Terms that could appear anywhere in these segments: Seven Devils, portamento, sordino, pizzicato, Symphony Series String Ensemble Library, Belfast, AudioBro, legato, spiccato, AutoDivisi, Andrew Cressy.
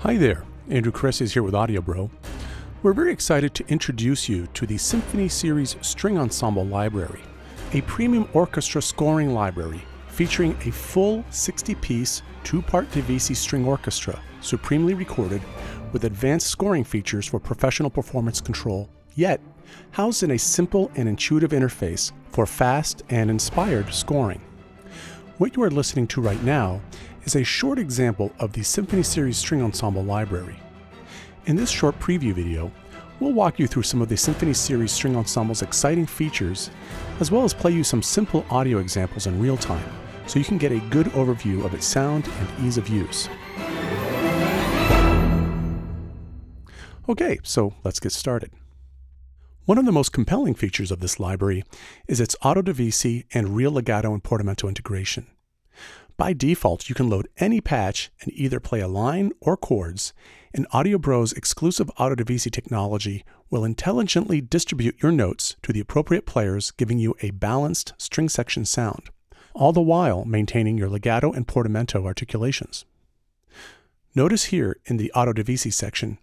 Hi there, Andrew Cressy is here with AudioBro. We're very excited to introduce you to the Symphony Series String Ensemble Library, a premium orchestra scoring library featuring a full 60-piece, two-part AutoDivisi string orchestra, supremely recorded, with advanced scoring features for professional performance control, yet housed in a simple and intuitive interface for fast and inspired scoring. What you are listening to right now is a short example of the Symphony Series String Ensemble Library. In this short preview video, we'll walk you through some of the Symphony Series String Ensemble's exciting features, as well as play you some simple audio examples in real time, so you can get a good overview of its sound and ease of use. Okay, so let's get started. One of the most compelling features of this library is its AutoDivisi and real legato and portamento integration. By default, you can load any patch and either play a line or chords, and AudioBro's exclusive AutoDivisi technology will intelligently distribute your notes to the appropriate players, giving you a balanced string section sound, all the while maintaining your legato and portamento articulations. Notice here in the AutoDivisi section,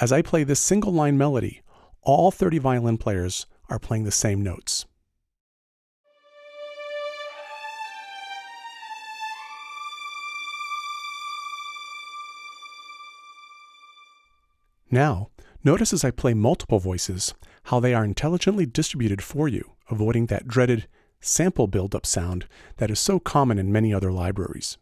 as I play this single line melody, all 30 violin players are playing the same notes. Now, notice as I play multiple voices, how they are intelligently distributed for you, avoiding that dreaded sample buildup sound that is so common in many other libraries.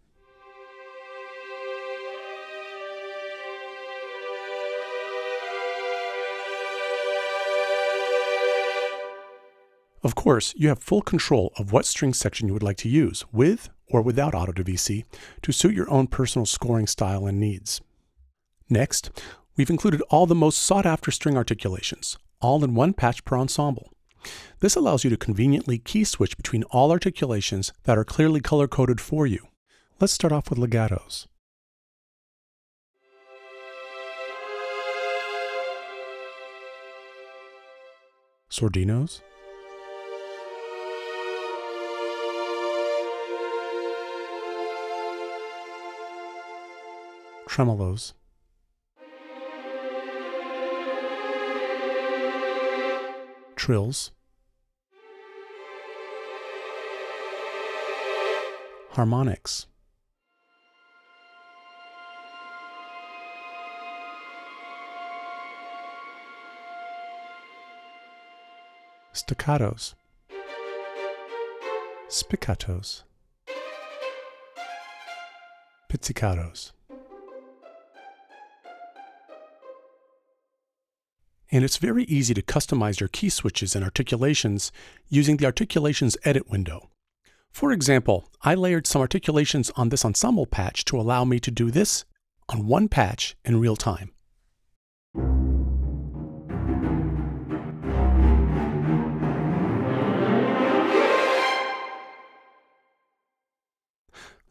Of course, you have full control of what string section you would like to use, with or without AutoDivisi, to suit your own personal scoring style and needs. Next, we've included all the most sought-after string articulations, all in one patch per ensemble. This allows you to conveniently key-switch between all articulations that are clearly color-coded for you. Let's start off with legatos. Sordinos. Tremolos. Trills, harmonics, staccatos, spiccatos, pizzicatos. And it's very easy to customize your key switches and articulations using the Articulations Edit window. For example, I layered some articulations on this ensemble patch to allow me to do this on one patch in real time.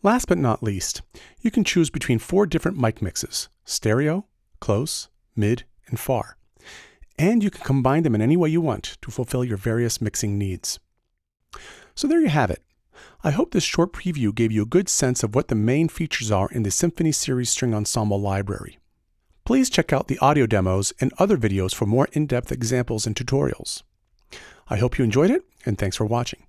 Last but not least, you can choose between 4 different mic mixes: stereo, close, mid, and far. And you can combine them in any way you want to fulfill your various mixing needs. So there you have it. I hope this short preview gave you a good sense of what the main features are in the Symphony Series String Ensemble Library. Please check out the audio demos and other videos for more in-depth examples and tutorials. I hope you enjoyed it, and thanks for watching.